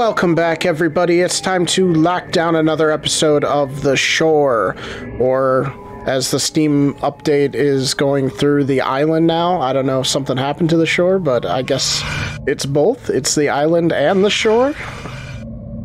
Welcome back, everybody. It's time to lock down another episode of The Shore, or as the Steam update is going through the island now. I don't know if something happened to The Shore, but I guess it's both. It's the island and The Shore.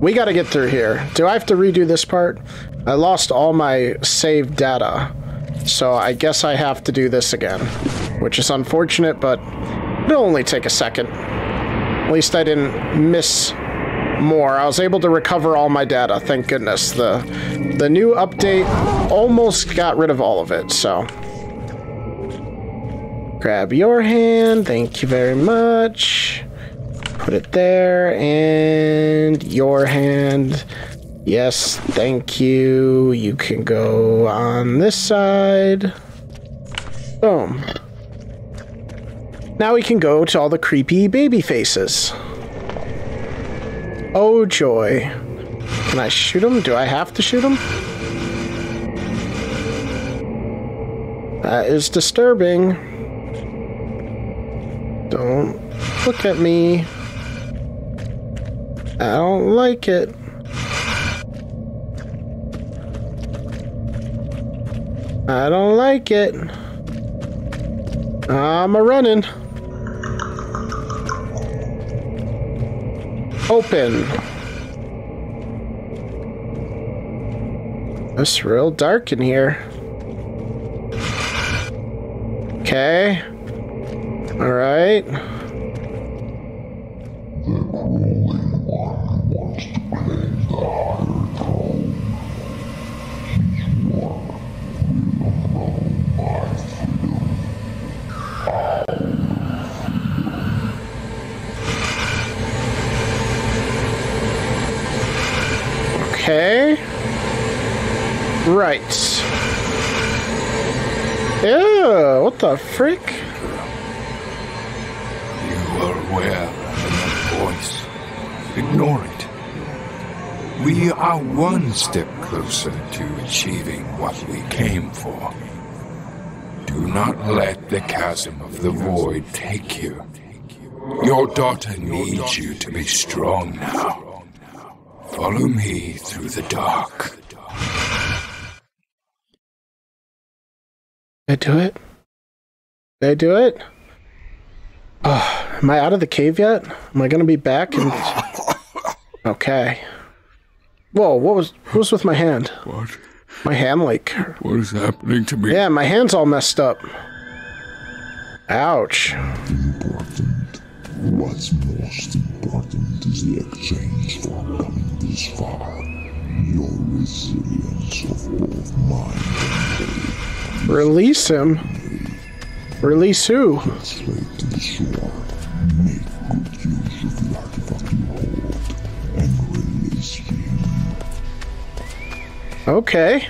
We gotta get through here. Do I have to redo this part? I lost all my saved data, so I guess I have to do this again, which is unfortunate, but it'll only take a second. At least I didn't miss more. I was able to recover all my data, thank goodness. The new update almost got rid of all of it, so. Grab your hand, thank you very much. Put it there, and your hand. Yes, thank you. You can go on this side. Boom. Now we can go to all the creepy baby faces. Oh joy. Can I shoot him? Do I have to shoot him? That is disturbing. Don't look at me. I don't like it. I don't like it. I'm a-running. Open. It's real dark in here. Okay. All right. The ruling one wants to claim the higher throne. He's won by freedom. Okay. Right. Ew, what the frick? You are aware of that voice. Ignore it. We are one step closer to achieving what we came for. Do not let the chasm of the void take you. Your daughter needs you to be strong now. Follow me through the dark. Did I do it? Did I do it? Oh, am I out of the cave yet? Am I gonna be back? And okay. Whoa! What was with my hand? What? My hand, like. What is happening to me? Yeah, my hand's all messed up. Ouch. What's most important is the exchange for coming this far. Your resilience of both mind and body. Release him. Release who? Translate to the shore. Make good use of the artifact you hold and release him. Okay.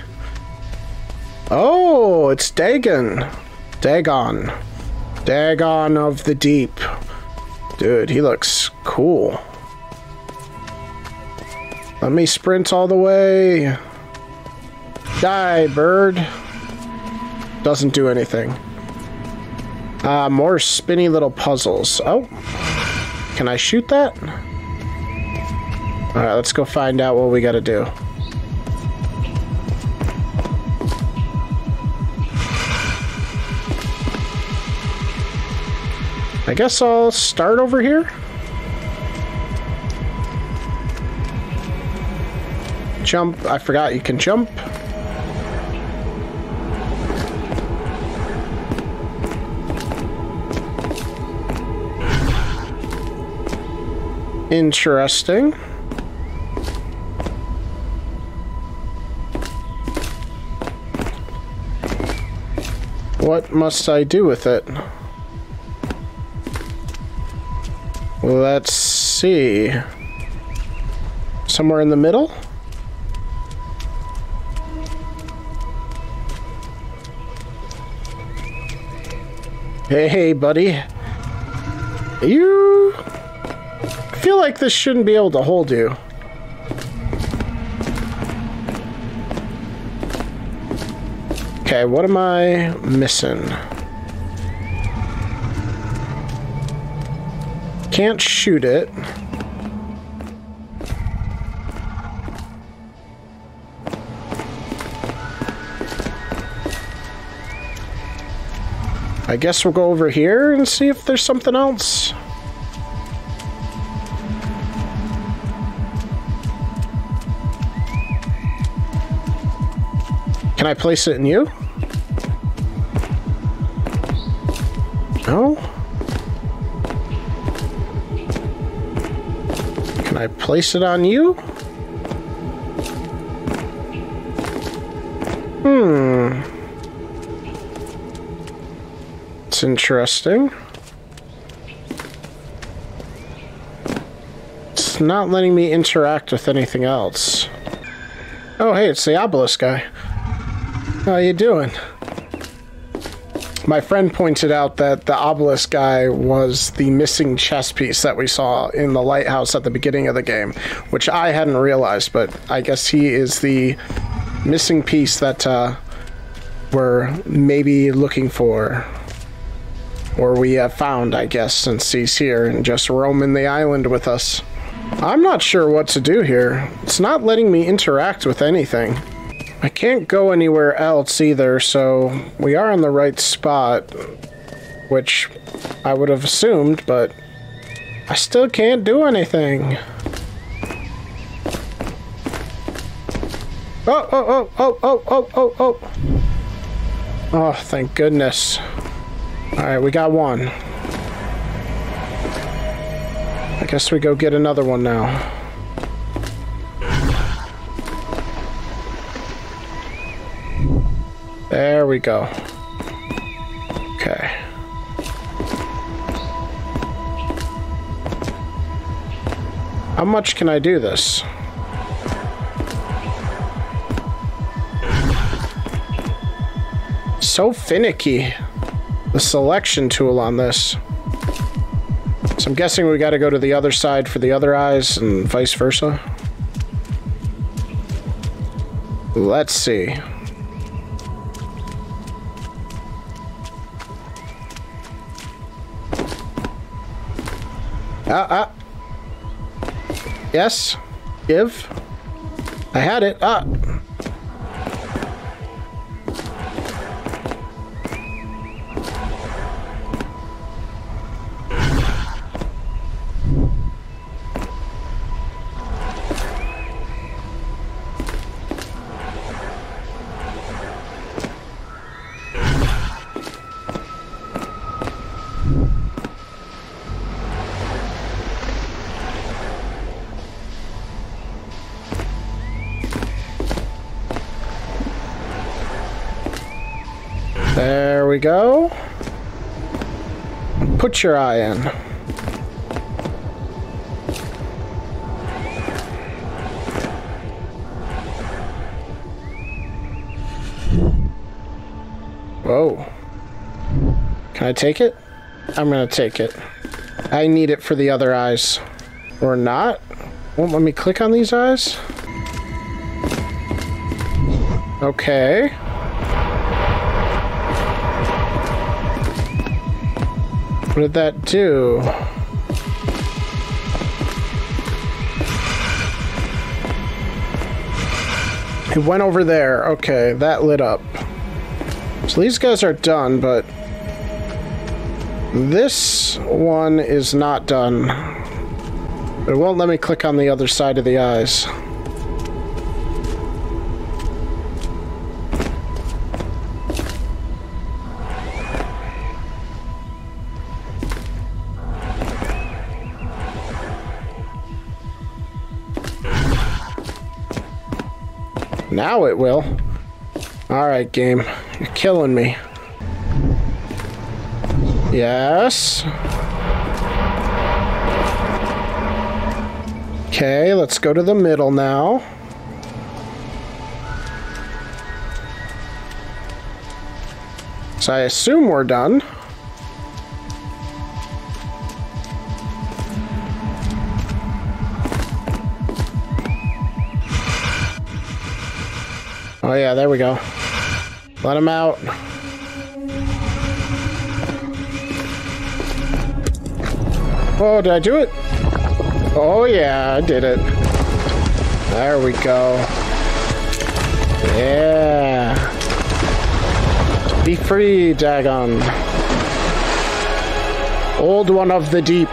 Oh, it's Dagon. Dagon. Dagon of the deep. Dude, he looks cool. Let me sprint all the way. Die, bird. Doesn't do anything. More spinny little puzzles. Oh, can I shoot that? All right, let's go find out what we gotta do. I guess I'll start over here. Jump. I forgot you can jump. Interesting. What must I do with it? Let's see. Somewhere in the middle? Hey, buddy. You... I feel like this shouldn't be able to hold you. Okay, what am I missing? Can't shoot it. I guess we'll go over here and see if there's something else. Can I place it in you? No? Can I place it on you? Hmm. It's interesting. It's not letting me interact with anything else. Oh, hey, it's the obelisk guy. How you doing? My friend pointed out that the obelisk guy was the missing chess piece that we saw in the lighthouse at the beginning of the game, which I hadn't realized, but I guess he is the missing piece that we're maybe looking for, or we have found, I guess, since he's here and just roaming the island with us. I'm not sure what to do here. It's not letting me interact with anything. I can't go anywhere else either, so we are in the right spot, which I would have assumed, but I still can't do anything. Oh, oh, oh, oh, oh, oh, oh, oh. Oh, thank goodness. All right, we got one. I guess we go get another one now. There we go. Okay. How much can I do this? So finicky. The selection tool on this. So I'm guessing we gotta go to the other side for the other eyes and vice versa. Let's see. Yes. Give. I had it. Ah. There we go. Put your eye in. Whoa. Can I take it? I'm gonna take it. I need it for the other eyes. Or not? Won't let me click on these eyes? Okay. What did that do? It went over there. Okay, that lit up. So these guys are done, but this one is not done. It won't let me click on the other side of the eyes. Now it will. Alright, game. You're killing me. Yes. Okay, let's go to the middle now. So I assume we're done. Oh yeah, there we go. Let him out. Oh, did I do it? Oh yeah, I did it. There we go. Yeah. Be free, Dagon. Old One of the Deep.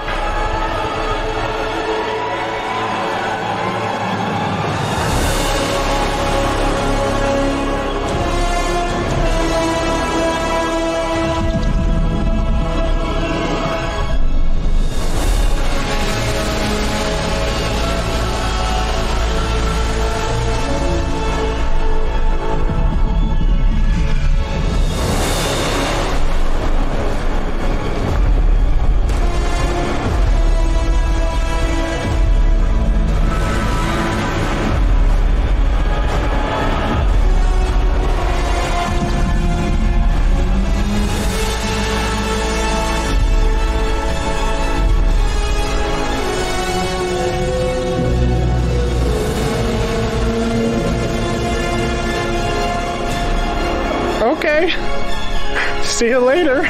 See you later.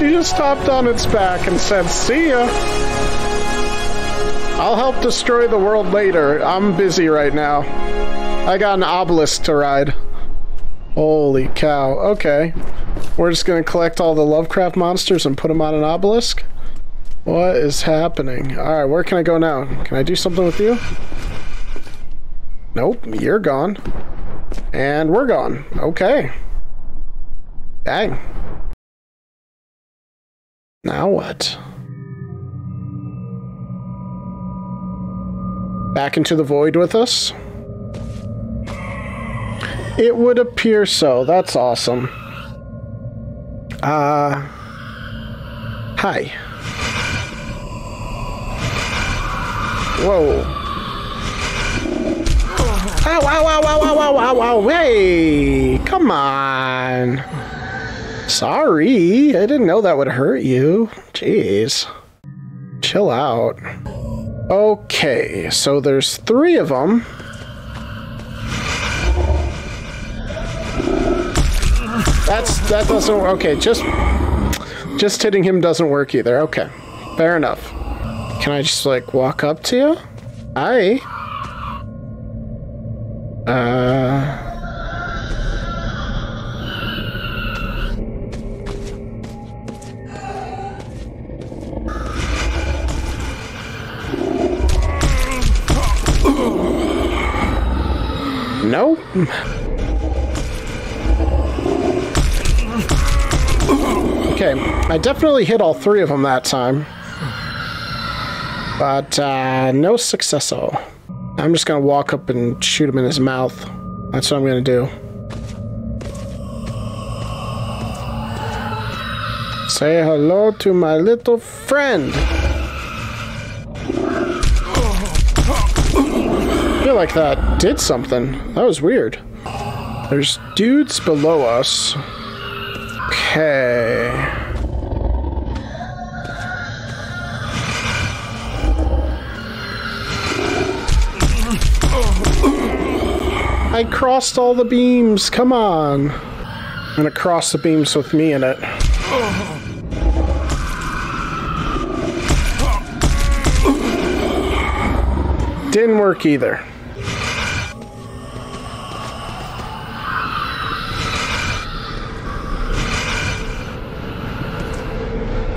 You just hopped on its back and said, see ya. I'll help destroy the world later. I'm busy right now. I got an obelisk to ride. Holy cow. Okay. We're just going to collect all the Lovecraft monsters and put them on an obelisk? What is happening? Alright, where can I go now? Can I do something with you? Nope, you're gone. And we're gone. Okay. Dang. Now what? Back into the void with us? It would appear so. That's awesome. Hi. Whoa. Ow, ow, ow, ow, ow, ow, ow, ow, hey, come on. Sorry, I didn't know that would hurt you. Jeez. Chill out. Okay, so there's three of them. That doesn't, okay, just hitting him doesn't work either. Okay, fair enough. Can I just, like, walk up to you? Hi. No. Okay, I definitely hit all three of them that time. But, no successo. I'm just gonna walk up and shoot him in his mouth. That's what I'm gonna do. Say hello to my little friend! I feel like that did something. That was weird. There's dudes below us. Okay. I crossed all the beams, come on. I'm gonna cross the beams with me in it. Didn't work either.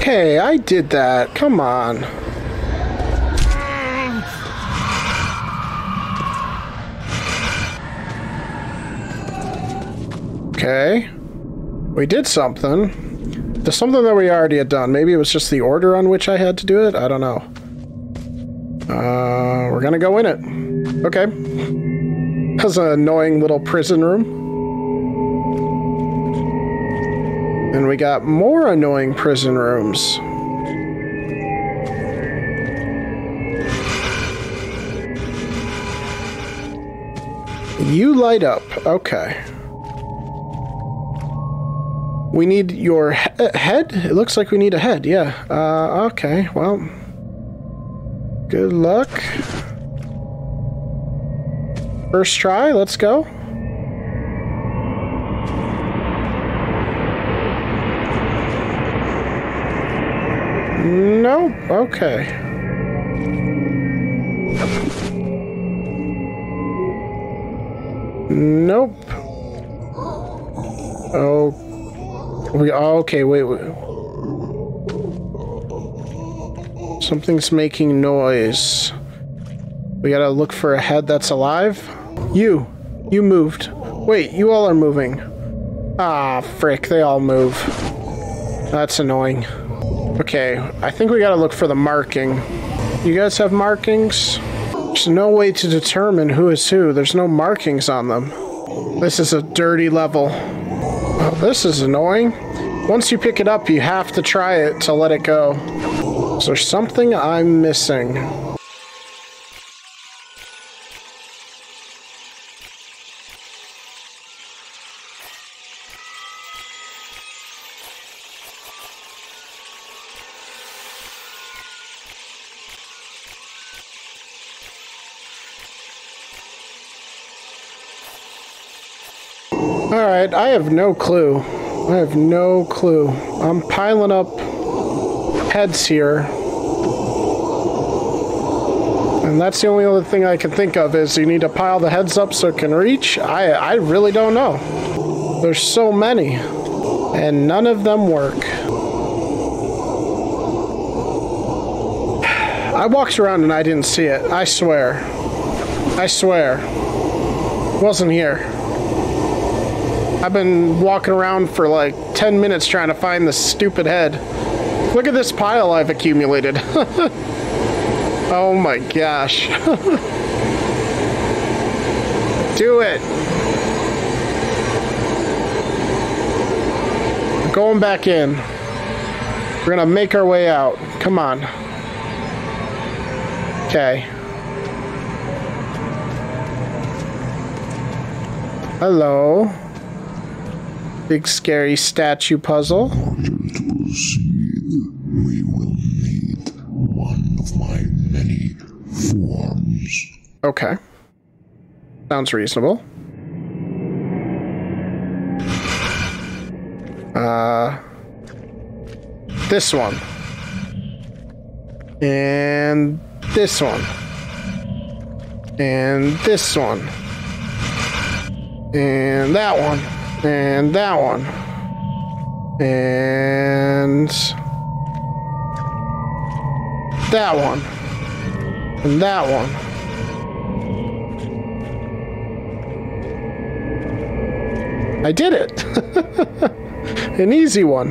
Hey, I did that, come on. Okay, we did something. There's something that we already had done. Maybe it was just the order on which I had to do it. I don't know. We're gonna go in it. Okay. That's an annoying little prison room. And we got more annoying prison rooms. You light up. Okay. We need your head? It looks like we need a head, yeah. Okay, well. Good luck. First try, let's go. Nope, okay. Nope. Oh. Okay, wait. Something's making noise. We gotta look for a head that's alive. You moved. Wait, you all are moving. Ah, frick, they all move. That's annoying. Okay, I think we gotta look for the marking. You guys have markings? There's no way to determine who is who. There's no markings on them. This is a dirty level. Oh, this is annoying. Once you pick it up, you have to try it to let it go. Is there something I'm missing? Alright, I have no clue. I have no clue. I'm piling up heads here. And that's the only other thing I can think of is you need to pile the heads up so it can reach. I really don't know. There's so many. And none of them work. I walked around and I didn't see it. I swear. I swear. It wasn't here. I've been walking around for like 10 minutes trying to find this stupid head. Look at this pile I've accumulated. Oh my gosh. Do it. We're going back in. We're gonna make our way out. Come on. Okay. Hello. Big scary statue puzzle. In order to proceed, we will need one of my many forms. Okay. Sounds reasonable. This one. And this one. And this one. And that one. And that one. And that one. And that one. I did it. An easy one.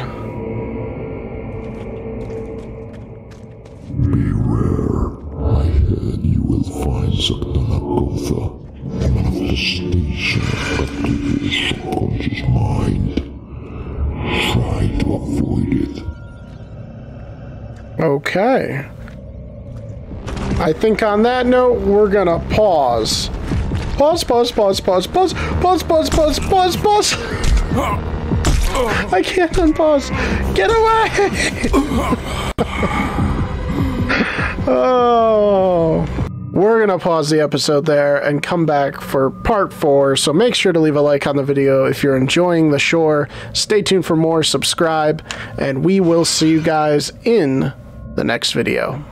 Beware. I heard you will find Saktanagotha. The manifestation of your subconscious mind. Try to avoid it. Okay. I think on that note, we're gonna pause. Pause. I can't unpause. Get away! Oh. We're gonna pause the episode there and come back for part 4, so make sure to leave a like on the video if you're enjoying The Shore. Stay tuned for more, subscribe, and we will see you guys in the next video.